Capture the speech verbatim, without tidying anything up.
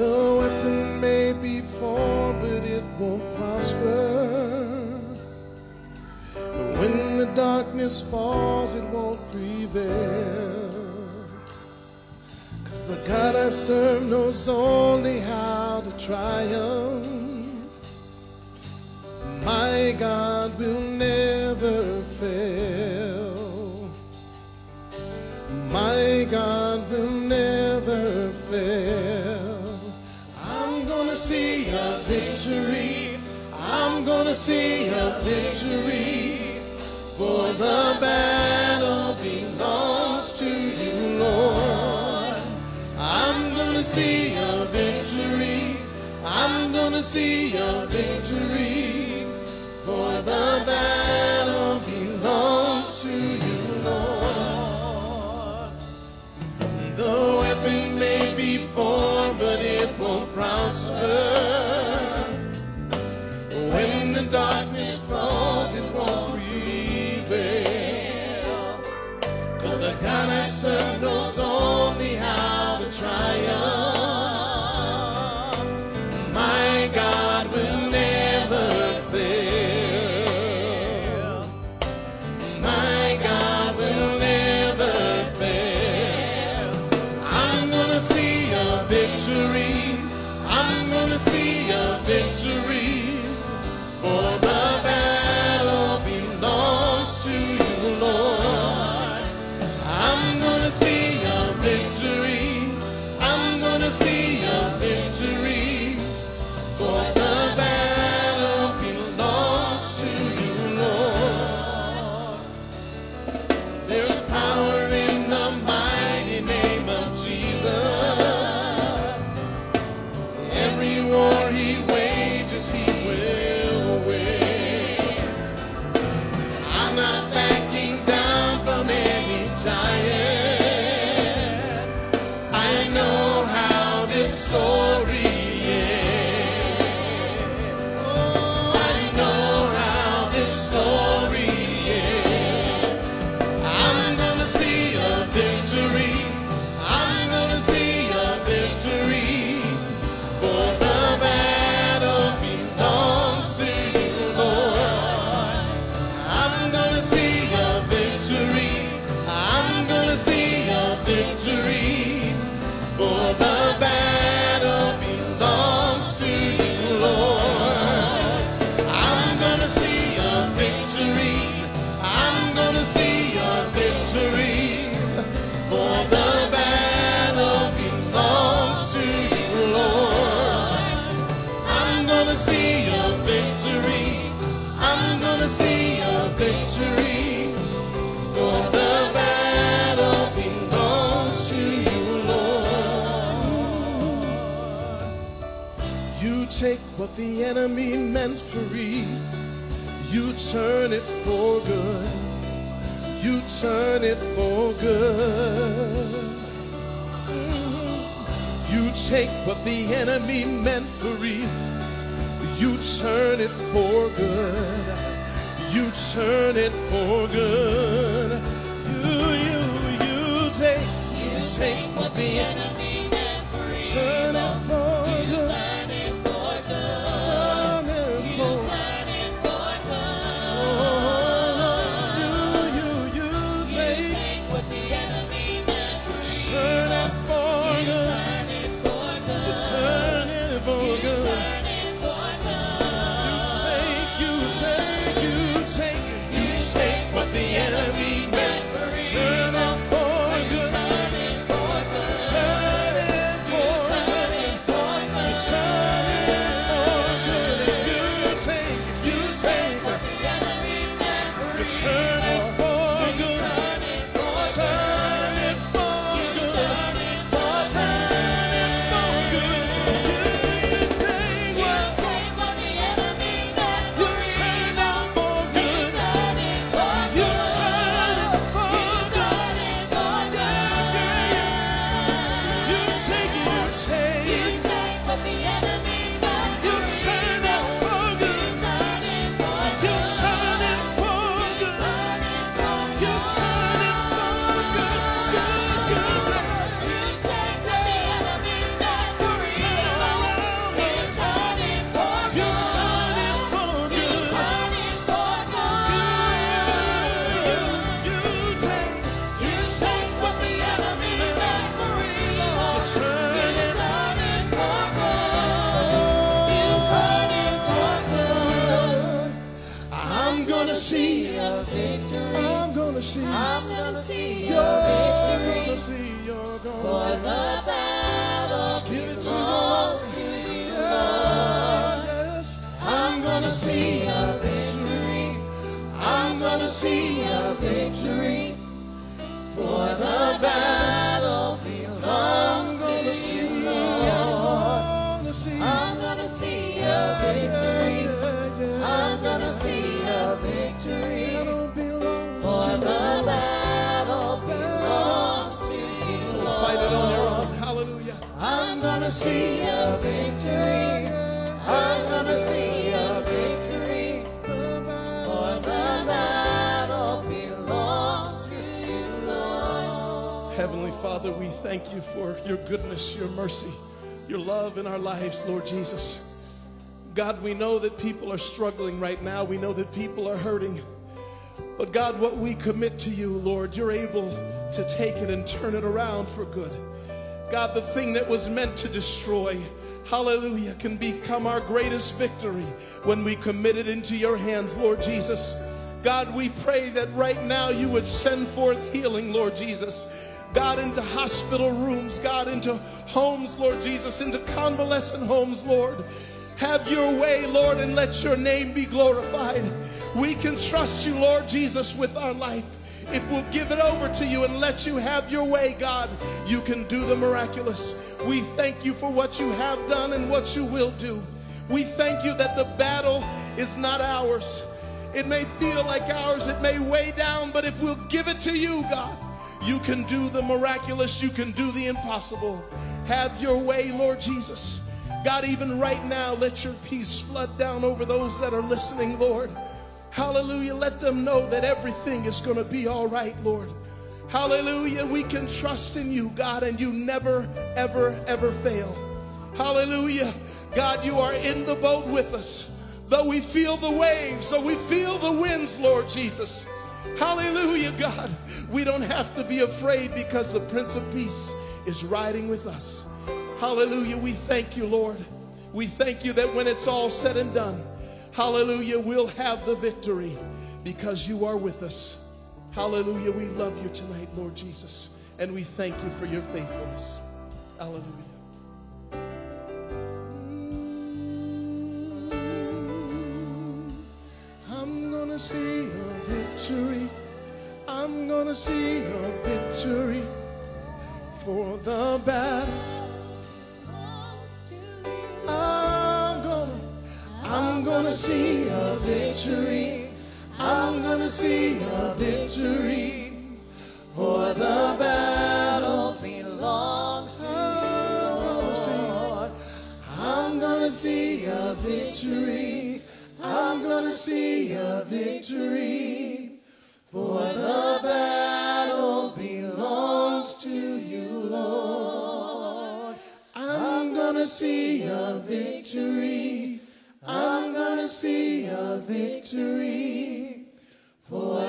The weapon may be formed, but it won't prosper. But when the darkness falls, it won't prevail. Cause the God I serve knows only how to triumph. My God will never fail. My God will never fail. I'm gonna see a victory. I'm gonna see a victory. For the battle belongs to you, Lord. I'm gonna see a victory. I'm gonna see a victory. For the battle belongs to you, Lord. The weapon may be formed, but it won't prosper. When the darkness falls, it won't prevail. Cause the God I serve knows only how to triumph. My God will never fail. My God will never fail. I'm gonna see a victory. I'm gonna see a victory. For the battle belongs to you, Lord. I'm gonna see a victory. I'm gonna see a victory. For the battle belongs to you, Lord. There's power in the mighty name of Jesus. Every war he wages, he will. I'm not backing down from any giant. I know how this story ends. Oh, I know how this story ends. I'm gonna see a victory. I'm gonna see a victory. For the battle belongs to you, Lord. Victory, for the battle belongs to you, Lord. I'm gonna see a victory. I'm gonna see a victory. For the battle belongs to you, Lord. I'm gonna see a victory. I'm gonna see a victory. For the battle take what the enemy meant for evil, you turn it for good. You turn it for good. You take what the enemy meant for evil, you turn it for good. You turn it for good. You, you, you take. You take what the enemy meant for evil. Turn it for good. Turn it for good. Turn it for good. Turn it for good. Turn it for good. You take, you take what the enemy meant for evil. Turn it for good. Turn it for good. Turn it for good. You take what the enemy meant for evil. Turn it for good. Turn it for good. Turn it for good. You take what the enemy meant for evil. see, I'm gonna see your victory. Gonna see, you're gonna for see. The battle just give it to you, Lord. Yes, I'm gonna see your victory. I'm gonna see your victory. For the battle belongs to you, Lord. I'm gonna see your victory. I'm gonna see your victory. For the battle belongs to you, Lord. Fight it on your own. Hallelujah. I'm gonna see your victory. I'm gonna see your victory. For the battle belongs to you, Lord. Heavenly Father, we thank you for your goodness, your mercy, your love in our lives, Lord Jesus. God, we know that people are struggling right now. We know that people are hurting. But God, what we commit to you, Lord, you're able to take it and turn it around for good. God, the thing that was meant to destroy, hallelujah, can become our greatest victory when we commit it into your hands, Lord Jesus. God, we pray that right now you would send forth healing, Lord Jesus. God, into hospital rooms, God, into homes, Lord Jesus, into convalescent homes, Lord. Have your way, Lord, and let your name be glorified. We can trust you, Lord Jesus, with our life. If we'll give it over to you and let you have your way, God, you can do the miraculous. We thank you for what you have done and what you will do. We thank you that the battle is not ours. It may feel like ours, it may weigh down, but if we'll give it to you, God, you can do the miraculous, you can do the impossible. Have your way, Lord Jesus. God, even right now, let your peace flood down over those that are listening, Lord. Hallelujah. Let them know that everything is going to be all right, Lord. Hallelujah. We can trust in you, God, and you never, ever, ever fail. Hallelujah. God, you are in the boat with us. Though we feel the waves, though we feel the winds, Lord Jesus. Hallelujah, God. We don't have to be afraid because the Prince of Peace is riding with us. Hallelujah, we thank you, Lord. We thank you that when it's all said and done, hallelujah, we'll have the victory because you are with us. Hallelujah, we love you tonight, Lord Jesus, and we thank you for your faithfulness. Hallelujah. I'm gonna see your victory. I'm gonna see your victory. For the battle, I'm gonna, I'm gonna see a victory. I'm gonna see a victory. For the battle belongs to you, Lord. I'm gonna see a victory. I'm gonna see a victory. For the battle belongs to you, Lord. I'm gonna see a victory. I'm gonna see a victory. For